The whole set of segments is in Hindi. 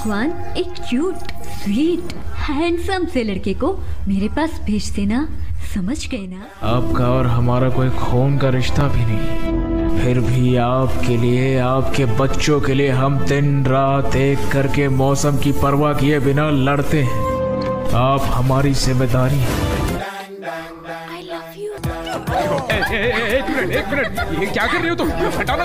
भगवान, एक क्यूट, स्वीट, हैंडसम से लड़के को मेरे पास भेज देना, समझ गए ना? आपका और हमारा कोई खून का रिश्ता भी नहीं, फिर भी आपके लिए, आपके बच्चों के लिए हम दिन रात एक करके मौसम की परवाह किए बिना लड़ते हैं। आप हमारी जिम्मेदारी हैं। I love you. एक मिनट, ये क्या कर रहे हो तुम? हटाना।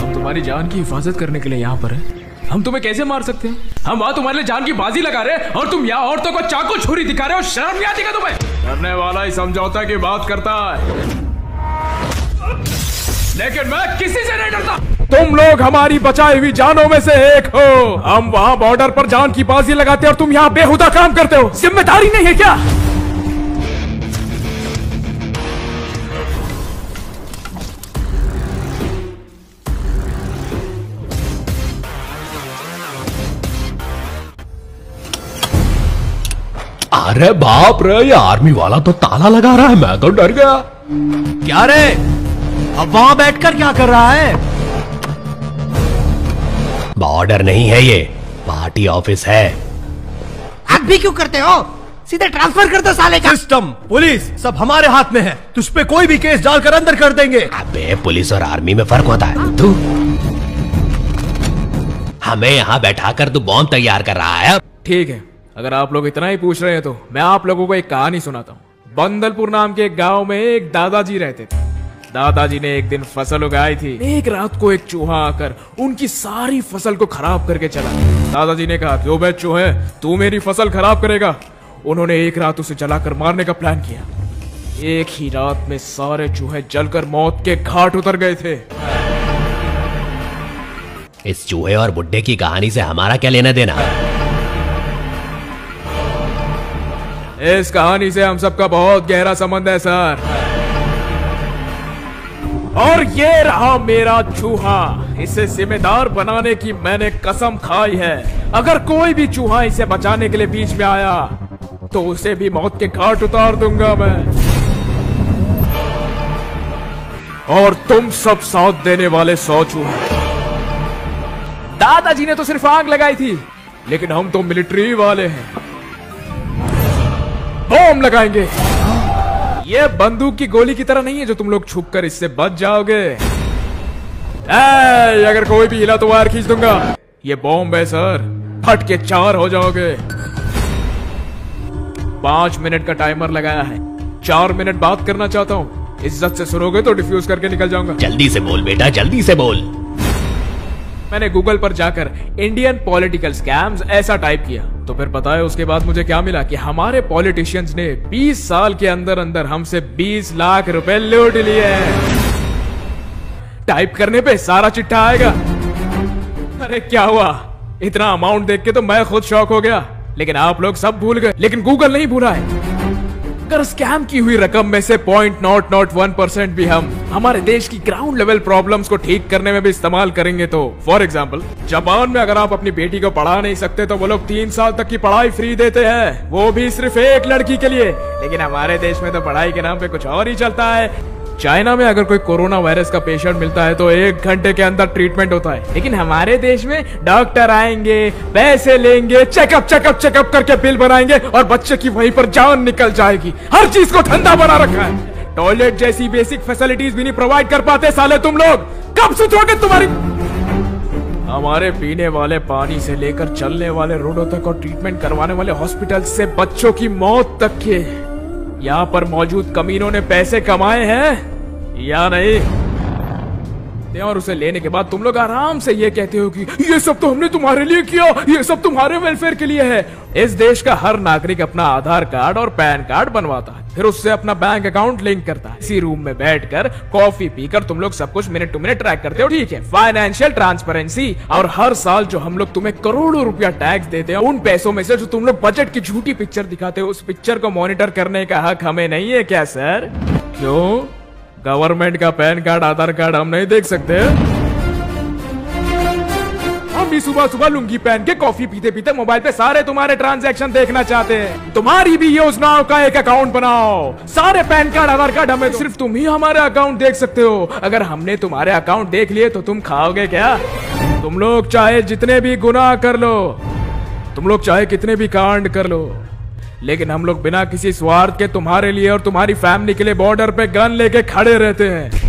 हम तुम्हारी जान की हिफाजत करने के लिए यहाँ पर हैं। हम तुम्हें कैसे मार सकते हैं? हम वहाँ तुम्हारे लिए जान की बाजी लगा रहे हैं और तुम यहाँ औरतों को चाकू छुरी दिखा रहे हो। शर्म नहीं आती क्या तुम्हें? करने वाला ही समझौता की बात करता है, लेकिन मैं किसी से नहीं डरता। तुम लोग हमारी बचाई हुई जानों में से एक हो। हम वहाँ बॉर्डर पर जान की बाजी लगाते हैं और तुम यहाँ बेहुदा काम करते हो। जिम्मेदारी नहीं है क्या? अरे बाप रे, ये आर्मी वाला तो ताला लगा रहा है, मैं तो डर गया। क्या रे, अब वहां बैठकर क्या कर रहा है? बॉर्डर नहीं है ये, पार्टी ऑफिस है। आप भी क्यों करते हो? सीधे ट्रांसफर कर दो साले का। सिस्टम, पुलिस सब हमारे हाथ में है। तुझ पे कोई भी केस डालकर अंदर कर देंगे। अबे पुलिस और आर्मी में फर्क होता है। तू हमें यहाँ बैठा कर तू बॉम्ब तैयार कर रहा है। ठीक है, अगर आप लोग इतना ही पूछ रहे हैं तो मैं आप लोगों को एक कहानी सुनाता हूँ। बंदलपुर नाम के एक गांव में एक दादाजी रहते थे। दादाजी ने एक दिन फसल उगाई थी। एक रात को एक चूहा आकर उनकी सारी फसल को खराब करके चला। दादाजी ने कहा, जो बे चूहे, तू मेरी फसल खराब करेगा। उन्होंने एक रात उसे जलाकर मारने का प्लान किया। एक ही रात में सारे चूहे जलकर मौत के घाट उतर गए थे। इस चूहे और बुड्ढे की कहानी से हमारा क्या लेना देना? इस कहानी से हम सबका बहुत गहरा संबंध है सर। और ये रहा मेरा चूहा। इसे जिम्मेदार बनाने की मैंने कसम खाई है। अगर कोई भी चूहा इसे बचाने के लिए बीच में आया तो उसे भी मौत के घाट उतार दूंगा मैं। और तुम सब साथ देने वाले 100 चूहे। दादाजी ने तो सिर्फ आग लगाई थी, लेकिन हम तो मिलिट्री वाले हैं, बम लगाएंगे। ये बंदूक की गोली की तरह नहीं है जो तुम लोग छुपकर इससे बच जाओगे। अगर कोई भी हिला तो वायर खींच दूंगा। ये बॉम्ब है सर, फट के 4 हो जाओगे। 5 मिनट का टाइमर लगाया है। 4 मिनट बात करना चाहता हूँ। इज्जत से सुनोगे तो डिफ्यूज करके निकल जाऊंगा। जल्दी से बोल बेटा, जल्दी से बोल। मैंने गूगल पर जाकर इंडियन पॉलिटिकल स्कैम्स ऐसा टाइप किया, तो फिर पता है उसके बाद मुझे क्या मिला कि हमारे पॉलिटिशियंस ने 20 साल के अंदर अंदर हमसे 20 लाख रुपए लूट लिए। टाइप करने पे सारा चिट्ठा आएगा। अरे क्या हुआ, इतना अमाउंट देख के तो मैं खुद शॉक हो गया, लेकिन आप लोग सब भूल गए। लेकिन गूगल नहीं भूला है। अगर स्कैम की हुई रकम में से 0.001% भी हम हमारे देश की ग्राउंड लेवल प्रॉब्लम्स को ठीक करने में भी इस्तेमाल करेंगे तो फॉर एग्जांपल, जापान में अगर आप अपनी बेटी को पढ़ा नहीं सकते तो वो लोग 3 साल तक की पढ़ाई फ्री देते हैं, वो भी सिर्फ एक लड़की के लिए। लेकिन हमारे देश में तो पढ़ाई के नाम पे कुछ और ही चलता है। चाइना में अगर कोई कोरोना वायरस का पेशेंट मिलता है तो 1 घंटे के अंदर ट्रीटमेंट होता है, लेकिन हमारे देश में डॉक्टर आएंगे, पैसे लेंगे, चेकअप करके बिल बनाएंगे और बच्चे की वहीं पर जान निकल जाएगी। हर चीज को धंधा बना रखा है। टॉयलेट जैसी बेसिक फैसिलिटीज भी नहीं प्रोवाइड कर पाते साले तुम लोग। कब सोचोगे तुम्हारी? हमारे पीने वाले पानी से लेकर चलने वाले रोडों तक और ट्रीटमेंट करवाने वाले हॉस्पिटल से बच्चों की मौत तक के यहाँ पर मौजूद कमीनों ने पैसे कमाए हैं या नहीं, और उसे लेने के बाद तुम लोग आराम से ये कहते हो कि ये सब तो हमने तुम्हारे लिए किया, ये सब तुम्हारे वेलफेयर के लिए है। इस देश का हर नागरिक अपना आधार कार्ड और पैन कार्ड बनवाता है, फिर उससे अपना बैंक अकाउंट लिंक करता है। इसी रूम में बैठकर कॉफी पीकर तुम लोग सब कुछ मिनट टू मिनट ट्रैक करते हो। ठीक है, फाइनेंशियल ट्रांसपेरेंसी। और हर साल जो हम लोग तुम्हें करोड़ों रुपया टैक्स देते हैं, उन पैसों में से जो तुम लोग बजट की झूठी पिक्चर दिखाते हो, उस पिक्चर को मॉनिटर करने का हक हमें नहीं है क्या सर? क्यों? गवर्नमेंट का पैन कार्ड, आधार कार्ड हम नहीं देख सकते? हम भी सुबह सुबह लुंगी पहन के कॉफी पीते पीते मोबाइल पे सारे तुम्हारे ट्रांजैक्शन देखना चाहते हैं। तुम्हारी भी योजनाओं का एक अकाउंट बनाओ, सारे पैन कार्ड आधार कार्ड हमें सिर्फ तुम ही हमारे अकाउंट देख सकते हो। अगर हमने तुम्हारे अकाउंट देख लिए तो तुम खाओगे क्या? तुम लोग चाहे जितने भी गुनाह कर लो, तुम लोग चाहे कितने भी कांड कर लो, लेकिन हम लोग बिना किसी स्वार्थ के तुम्हारे लिए और तुम्हारी फैमिली के लिए बॉर्डर पे गन लेके खड़े रहते हैं।